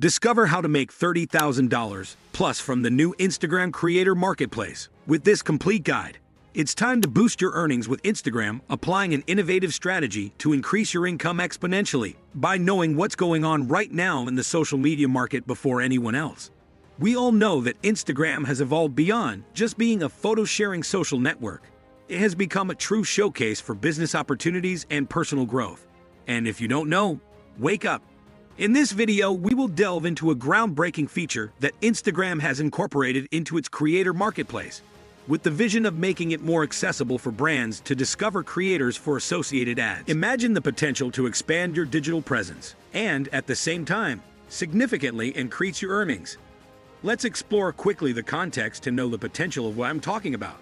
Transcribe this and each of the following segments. Discover how to make $30,000 plus from the new Instagram Creator Marketplace. With this complete guide, it's time to boost your earnings with Instagram, applying an innovative strategy to increase your income exponentially by knowing what's going on right now in the social media market before anyone else. We all know that Instagram has evolved beyond just being a photo-sharing social network. It has become a true showcase for business opportunities and personal growth. And if you don't know, wake up. In this video, we will delve into a groundbreaking feature that Instagram has incorporated into its creator marketplace, with the vision of making it more accessible for brands to discover creators for associated ads. Imagine the potential to expand your digital presence and, at the same time, significantly increase your earnings. Let's explore quickly the context to know the potential of what I'm talking about.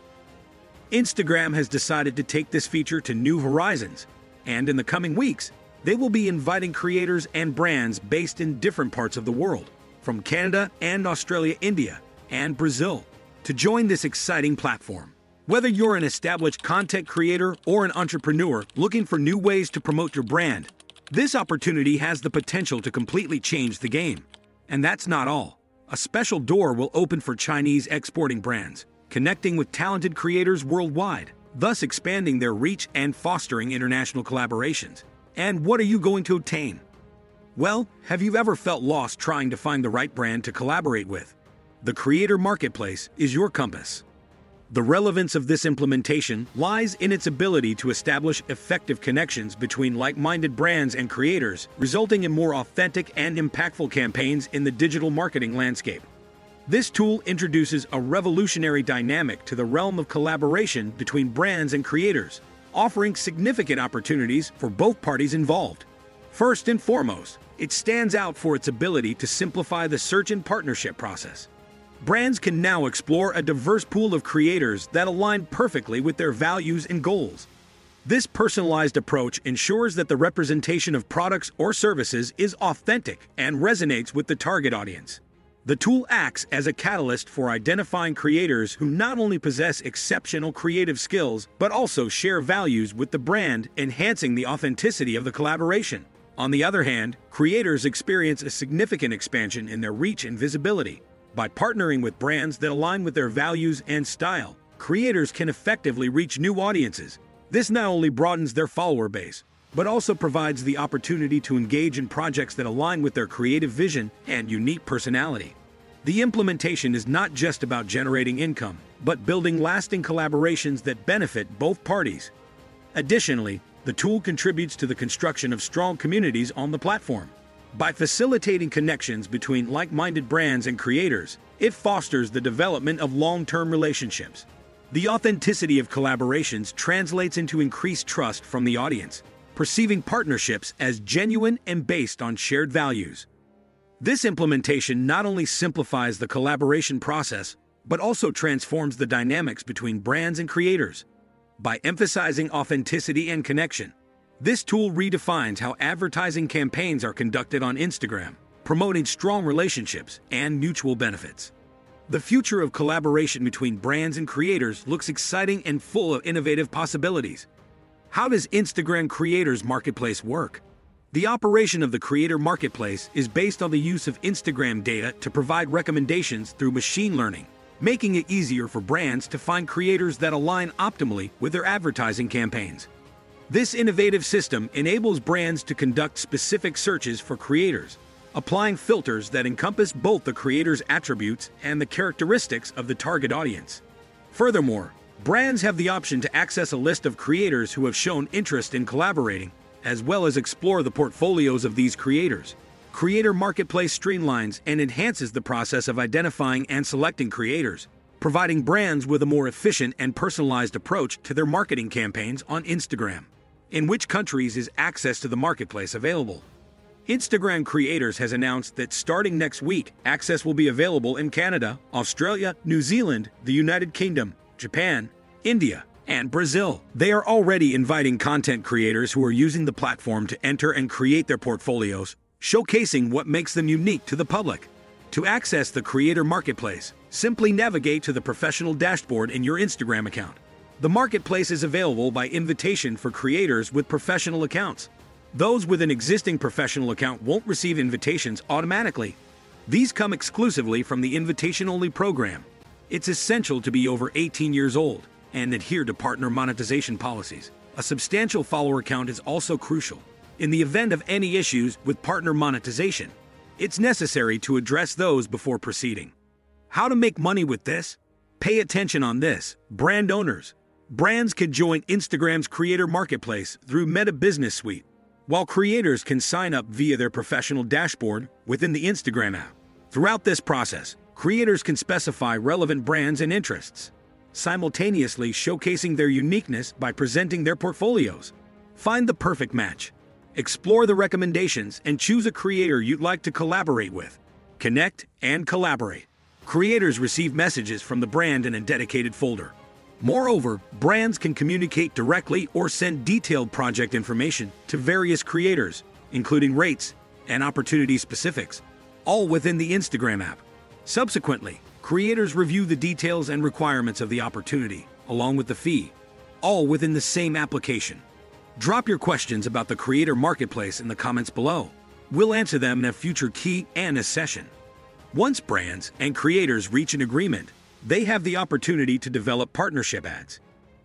Instagram has decided to take this feature to new horizons, and in the coming weeks, they will be inviting creators and brands based in different parts of the world, from Canada and Australia, India, and Brazil, to join this exciting platform. Whether you're an established content creator or an entrepreneur looking for new ways to promote your brand, this opportunity has the potential to completely change the game. And that's not all. A special door will open for Chinese exporting brands, connecting with talented creators worldwide, thus expanding their reach and fostering international collaborations. And what are you going to obtain? Well, have you ever felt lost trying to find the right brand to collaborate with? The Creator Marketplace is your compass. The relevance of this implementation lies in its ability to establish effective connections between like-minded brands and creators, resulting in more authentic and impactful campaigns in the digital marketing landscape. This tool introduces a revolutionary dynamic to the realm of collaboration between brands and creators, offering significant opportunities for both parties involved. First and foremost, it stands out for its ability to simplify the search and partnership process. Brands can now explore a diverse pool of creators that align perfectly with their values and goals. This personalized approach ensures that the representation of products or services is authentic and resonates with the target audience. The tool acts as a catalyst for identifying creators who not only possess exceptional creative skills, but also share values with the brand, enhancing the authenticity of the collaboration. On the other hand, creators experience a significant expansion in their reach and visibility. By partnering with brands that align with their values and style, creators can effectively reach new audiences. This not only broadens their follower base, but also provides the opportunity to engage in projects that align with their creative vision and unique personality. The implementation is not just about generating income, but building lasting collaborations that benefit both parties. Additionally, the tool contributes to the construction of strong communities on the platform. By facilitating connections between like-minded brands and creators, it fosters the development of long-term relationships. The authenticity of collaborations translates into increased trust from the audience, perceiving partnerships as genuine and based on shared values. This implementation not only simplifies the collaboration process, but also transforms the dynamics between brands and creators. By emphasizing authenticity and connection, this tool redefines how advertising campaigns are conducted on Instagram, promoting strong relationships and mutual benefits. The future of collaboration between brands and creators looks exciting and full of innovative possibilities. How does Instagram Creators Marketplace work? The operation of the Creator Marketplace is based on the use of Instagram data to provide recommendations through machine learning, making it easier for brands to find creators that align optimally with their advertising campaigns. This innovative system enables brands to conduct specific searches for creators, applying filters that encompass both the creator's attributes and the characteristics of the target audience. Furthermore, brands have the option to access a list of creators who have shown interest in collaborating, as well as explore the portfolios of these creators. Creator Marketplace streamlines and enhances the process of identifying and selecting creators, providing brands with a more efficient and personalized approach to their marketing campaigns on Instagram. In which countries is access to the marketplace available? Instagram Creators has announced that starting next week, access will be available in Canada, Australia, New Zealand, the United Kingdom, Japan, India, and Brazil. They are already inviting content creators who are using the platform to enter and create their portfolios, showcasing what makes them unique to the public. To access the Creator Marketplace, simply navigate to the professional dashboard in your Instagram account. The marketplace is available by invitation for creators with professional accounts. Those with an existing professional account won't receive invitations automatically, These come exclusively from the invitation-only program. It's essential to be over 18 years old and adhere to partner monetization policies. A substantial follower count is also crucial. In the event of any issues with partner monetization, it's necessary to address those before proceeding. How to make money with this? Pay attention on this, brand owners. Brands can join Instagram's Creator Marketplace through Meta Business Suite, while creators can sign up via their professional dashboard within the Instagram app. Throughout this process, creators can specify relevant brands and interests, simultaneously showcasing their uniqueness by presenting their portfolios. Find the perfect match. Explore the recommendations and choose a creator you'd like to collaborate with. Connect and collaborate. Creators receive messages from the brand in a dedicated folder. Moreover, brands can communicate directly or send detailed project information to various creators, including rates and opportunity specifics, all within the Instagram app. Subsequently, creators review the details and requirements of the opportunity, along with the fee, all within the same application. Drop your questions about the Creator Marketplace in the comments below. We'll answer them in a future Q&A session. Once brands and creators reach an agreement, they have the opportunity to develop partnership ads.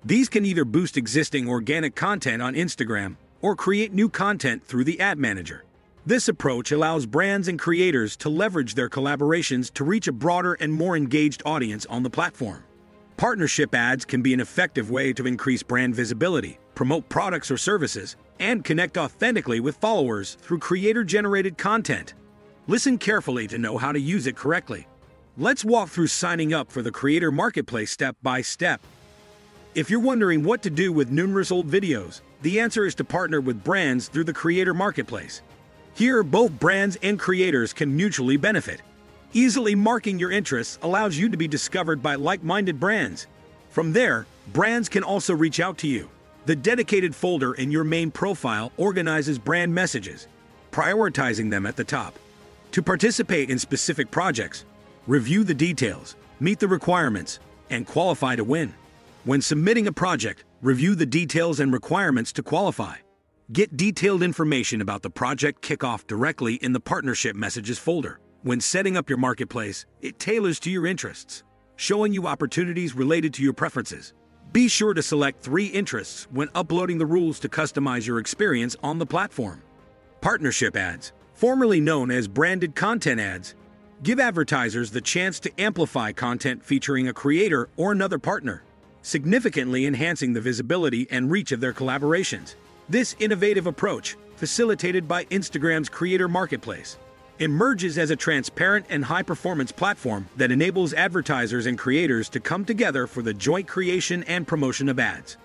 These can either boost existing organic content on Instagram or create new content through the ad manager. This approach allows brands and creators to leverage their collaborations to reach a broader and more engaged audience on the platform. Partnership ads can be an effective way to increase brand visibility, promote products or services, and connect authentically with followers through creator-generated content. Listen carefully to know how to use it correctly. Let's walk through signing up for the Creator Marketplace step by step. If you're wondering what to do with numerous old videos, the answer is to partner with brands through the Creator Marketplace. Here, both brands and creators can mutually benefit. Easily marking your interests allows you to be discovered by like-minded brands. From there, brands can also reach out to you. The dedicated folder in your main profile organizes brand messages, prioritizing them at the top. To participate in specific projects, review the details, meet the requirements, and qualify to win. When submitting a project, review the details and requirements to qualify. Get detailed information about the project kickoff directly in the Partnership Messages folder. When setting up your marketplace, it tailors to your interests, showing you opportunities related to your preferences. Be sure to select 3 interests when uploading the rules to customize your experience on the platform. Partnership ads, formerly known as branded content ads, give advertisers the chance to amplify content featuring a creator or another partner, significantly enhancing the visibility and reach of their collaborations. This innovative approach, facilitated by Instagram's Creator Marketplace, emerges as a transparent and high-performance platform that enables advertisers and creators to come together for the joint creation and promotion of ads.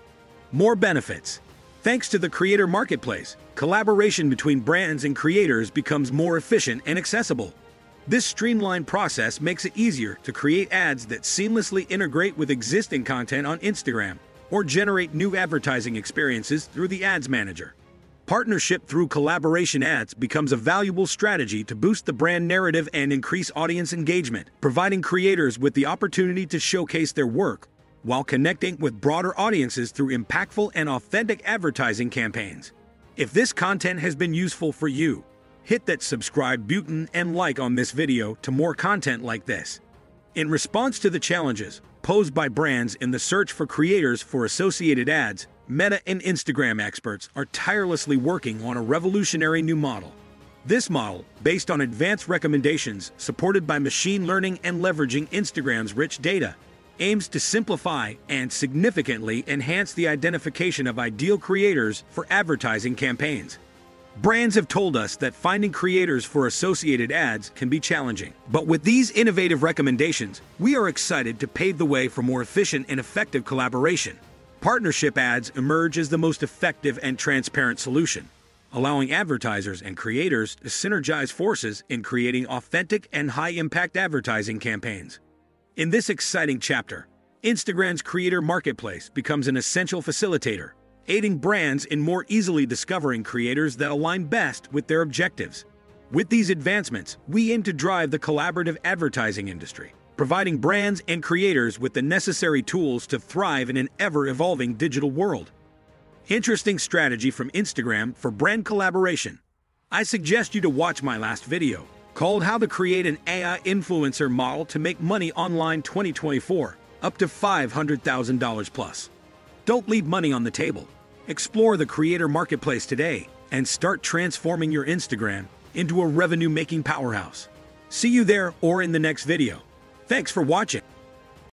More benefits. Thanks to the Creator Marketplace, collaboration between brands and creators becomes more efficient and accessible. This streamlined process makes it easier to create ads that seamlessly integrate with existing content on Instagram or generate new advertising experiences through the Ads Manager. Partnership through collaboration ads becomes a valuable strategy to boost the brand narrative and increase audience engagement, providing creators with the opportunity to showcase their work while connecting with broader audiences through impactful and authentic advertising campaigns. If this content has been useful for you, hit that subscribe button and like on this video to more content like this. In response to the challenges posed by brands in the search for creators for associated ads, Meta and Instagram experts are tirelessly working on a revolutionary new model. This model, based on advanced recommendations supported by machine learning and leveraging Instagram's rich data, aims to simplify and significantly enhance the identification of ideal creators for advertising campaigns. Brands have told us that finding creators for associated ads can be challenging, but with these innovative recommendations, we are excited to pave the way for more efficient and effective collaboration. Partnership ads emerge as the most effective and transparent solution, allowing advertisers and creators to synergize forces in creating authentic and high-impact advertising campaigns. In this exciting chapter, Instagram's Creator Marketplace becomes an essential facilitator, aiding brands in more easily discovering creators that align best with their objectives. With these advancements, we aim to drive the collaborative advertising industry, providing brands and creators with the necessary tools to thrive in an ever-evolving digital world. Interesting strategy from Instagram for brand collaboration. I suggest you to watch my last video, called How to Create an AI Influencer Model to Make Money Online 2024, up to $500,000 plus. Don't leave money on the table. Explore the Creator Marketplace today and start transforming your Instagram into a revenue-making powerhouse. See you there or in the next video. Thanks for watching.